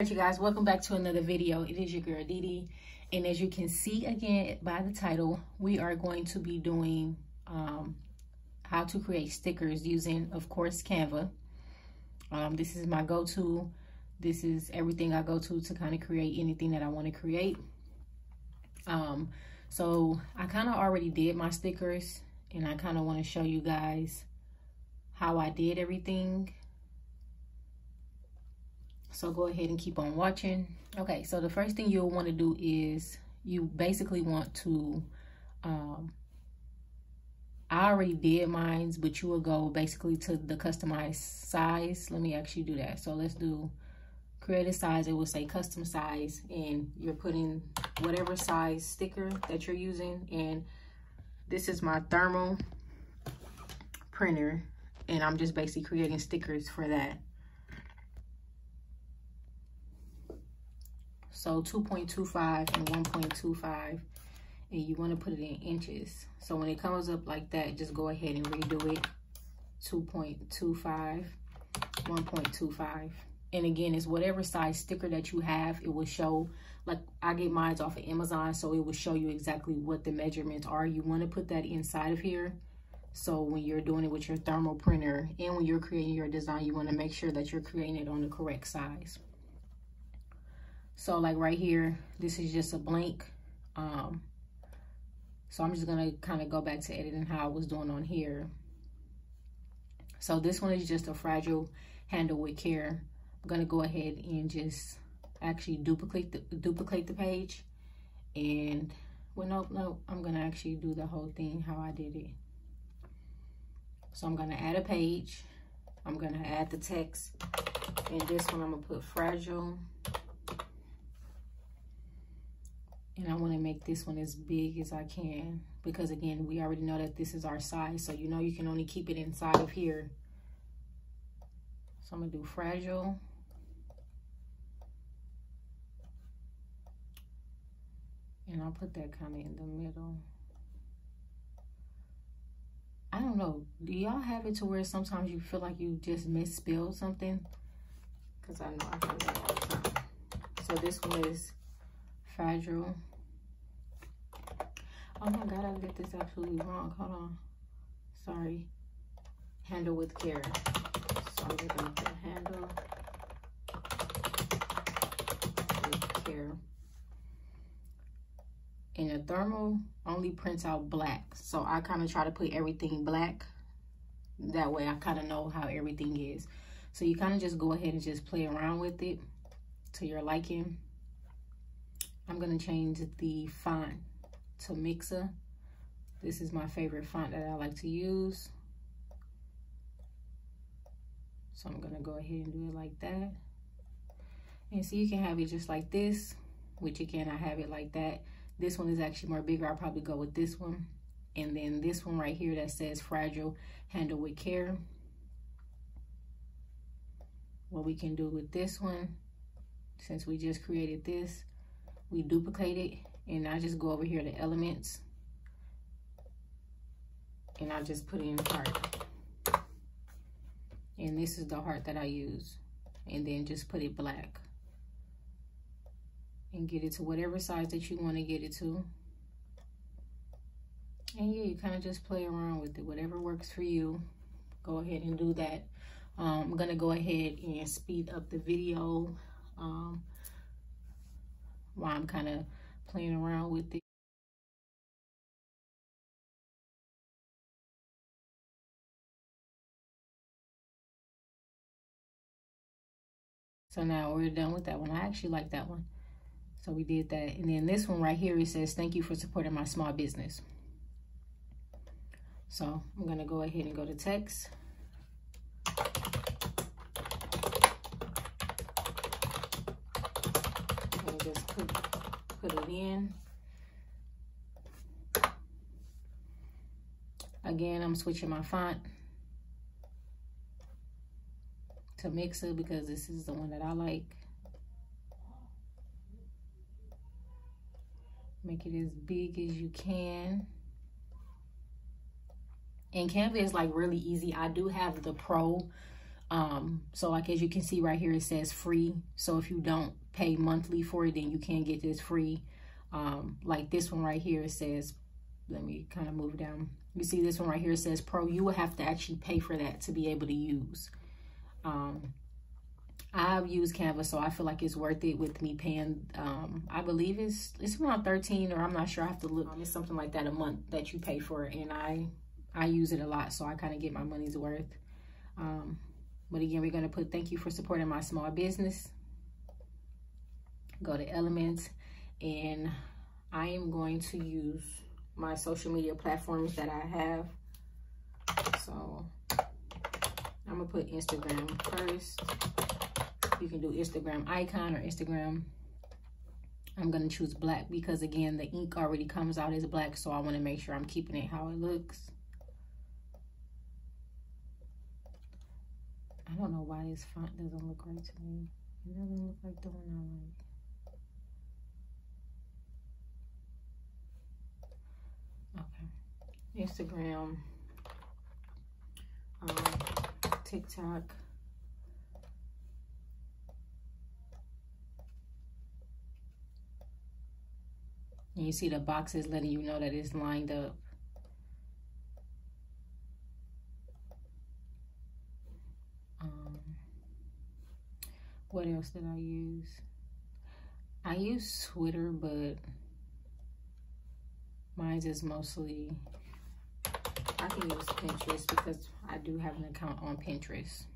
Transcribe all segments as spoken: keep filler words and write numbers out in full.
You guys, welcome back to another video. It is your girl Didi, and as you can see again by the title, we are going to be doing um how to create stickers using, of course, Canva. Um this is my go-to. This is everything I go to to kind of create anything that I want to create. Um so I kind of already did my stickers, and I kind of want to show you guys how I did everything. So go ahead and keep on watching. Okay, so the first thing you'll want to do is you basically want to, um, I already did mines, but you will go basically to the customized size. Let me actually do that. So let's do create a size. It will say custom size, and you're putting whatever size sticker that you're using. And this is my thermal printer, and I'm just basically creating stickers for that. So two point two five and one point two five, and you want to put it in inches. So when it comes up like that, just go ahead and redo it. two point two five, one point two five. And again, it's whatever size sticker that you have. It will show, like I get mine off of Amazon, so it will show you exactly what the measurements are. You want to put that inside of here. So when you're doing it with your thermal printer and when you're creating your design, you want to make sure that you're creating it on the correct size. So like right here, this is just a blank. Um, so I'm just gonna kind of go back to editing how I was doing on here. So this one is just a fragile handle with care. I'm gonna go ahead and just actually duplicate the, duplicate the page. And, well, no, no, I'm gonna actually do the whole thing how I did it. So I'm gonna add a page. I'm gonna add the text. And this one I'm gonna put fragile. And I want to make this one as big as I can, because again, we already know that this is our size. So you know you can only keep it inside of here. So I'm going to do fragile. And I'll put that kind of in the middle. I don't know. Do y'all have it to where sometimes you feel like you just misspelled something? Because I know I feel that all the time. So this one is fragile. Oh my God, I get this absolutely wrong. Hold on. Sorry. Handle with care. So I'm just gonna put handle with care. And a thermal only prints out black. So I kind of try to put everything black. That way I kind of know how everything is. So you kind of just go ahead and just play around with it to your liking. I'm gonna change the font to Mixer. This is my favorite font that I like to use. So I'm gonna go ahead and do it like that. And so you can have it just like this, which again, I have it like that. This one is actually more bigger. I'll probably go with this one. And then this one right here that says fragile, handle with care. What we can do with this one, since we just created this, we duplicate it, and I just go over here to elements, and I just put in heart. And this is the heart that I use, and then just put it black and get it to whatever size that you want to get it to. And yeah, you kind of just play around with it. Whatever works for you, go ahead and do that. Um, I'm gonna go ahead and speed up the video. Um, while I'm kind of playing around with it. So now we're done with that one. I actually like that one. So we did that. And then this one right here, it says, thank you for supporting my small business. So I'm gonna go ahead and go to text. Just put, put it in. Again, I'm switching my font to Mixer because this is the one that I like. Make it as big as you can. And Canva is like really easy. I do have the Pro Um, so like, as you can see right here, it says free. So if you don't pay monthly for it, then you can get this free. Um, like this one right here, it says, let me kind of move down. You see this one right here, it says pro. You will have to actually pay for that to be able to use. Um, I've used Canva, so I feel like it's worth it with me paying. Um, I believe it's it's around thirteen, or I'm not sure. I have to look. Um, it's something like that a month that you pay for, and I I use it a lot, so I kind of get my money's worth. Um, but again, we're gonna put thank you for supporting my small business. Go to elements, and I am going to use my social media platforms that I have. So I'm gonna put Instagram first. You can do Instagram icon or Instagram. I'm going to choose black because, again, the ink already comes out as black, so I want to make sure I'm keeping it how it looks. I don't know why this font doesn't look right to me. It doesn't look like the one I like. Okay. Instagram. Um, TikTok. And you see the boxes letting you know that it's lined up. Um, what else did I use? I use Twitter, but mine's is mostly, I can use Pinterest because I do have an account on Pinterest.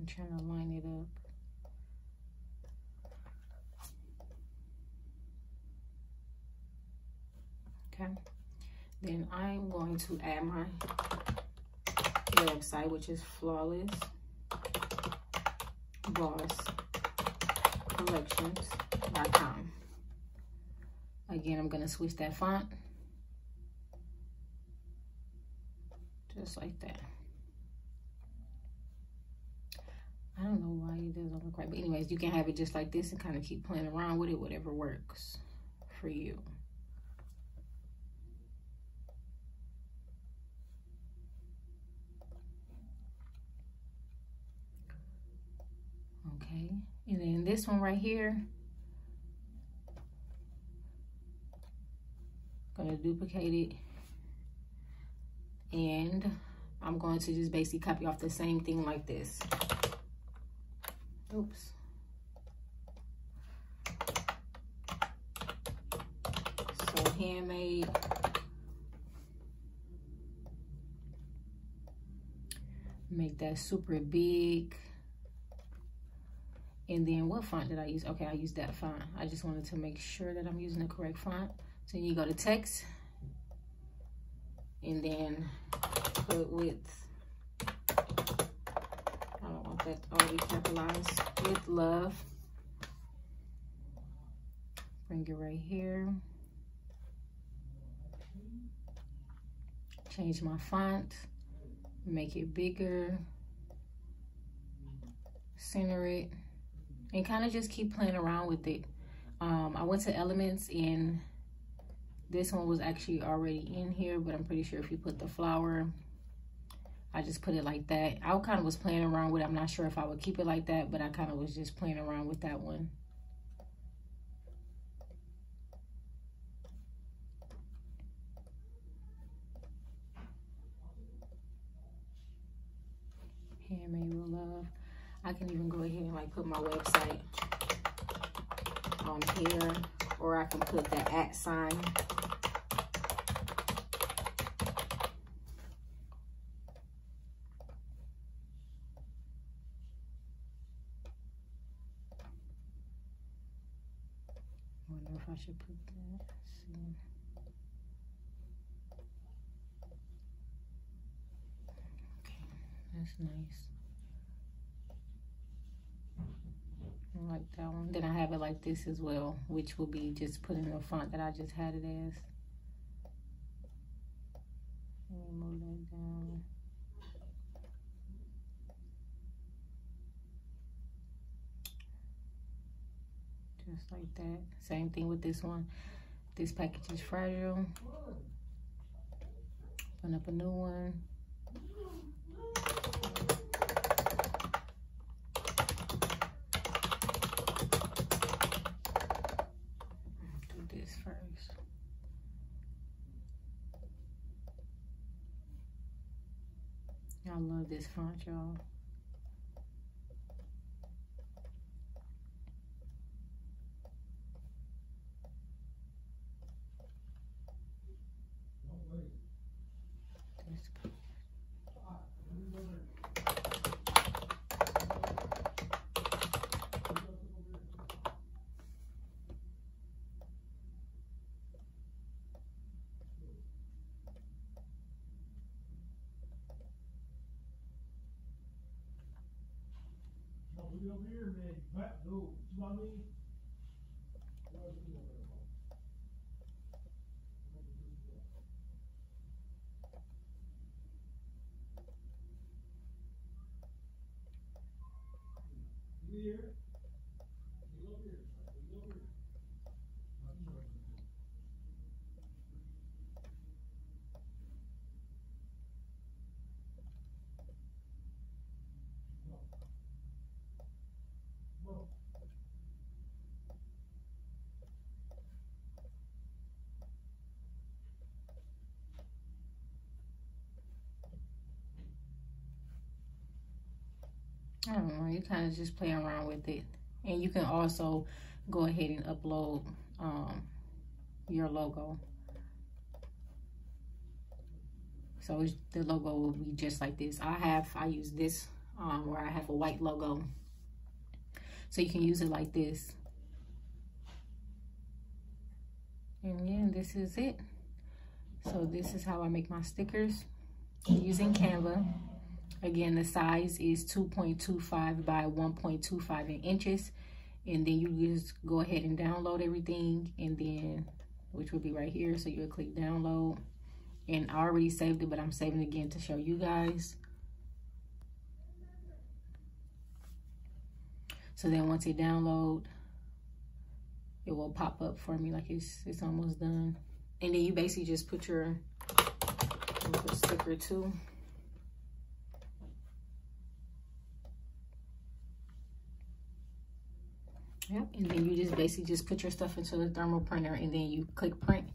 I'm trying to line it up. Okay. Then I'm going to add my website, which is flawless boss collections dot com. Again, I'm going to switch that font. Just like that. I don't know why it doesn't look right. But anyways, you can have it just like this and kind of keep playing around with it, whatever works for you. Okay. And then this one right here, I'm going to duplicate it. And I'm going to just basically copy off the same thing like this. Oops. So handmade. Make that super big. And then what font did I use? Okay, I used that font. I just wanted to make sure that I'm using the correct font. So you go to text. And then put width. That already capitalized with love. Bring it right here. Change my font. Make it bigger. Center it. And kind of just keep playing around with it. Um, I went to Elements and this one was actually already in here, but I'm pretty sure if you put the flower, I just put it like that. I kind of was playing around with it. I'm not sure if I would keep it like that, but I kind of was just playing around with that one. Handmade with love. I can even go ahead and like put my website on here, or I can put the at sign. I should put that. See. Okay, that's nice. like that one. Then I have it like this as well, which will be just put in the font that I just had it as. Let me move that down. Just like that. Same thing with this one. This package is fragile. Open up a new one. First, I love this font, y'all. I don't know, you kind of just play around with it. And you can also go ahead and upload um, your logo. So it's, the logo will be just like this. I have, I use this um, where I have a white logo. So you can use it like this. And yeah, this is it. So this is how I make my stickers using Canva. Again, the size is two point two five by one point two five in inches. And then you just go ahead and download everything, and then, which will be right here. So you'll click download. And I already saved it, but I'm saving it again to show you guys. So then once it downloads, it will pop up for me like it's, it's almost done. And then you basically just put your, your sticker too. Yep, and then you just basically just put your stuff into the thermal printer, and then you click print.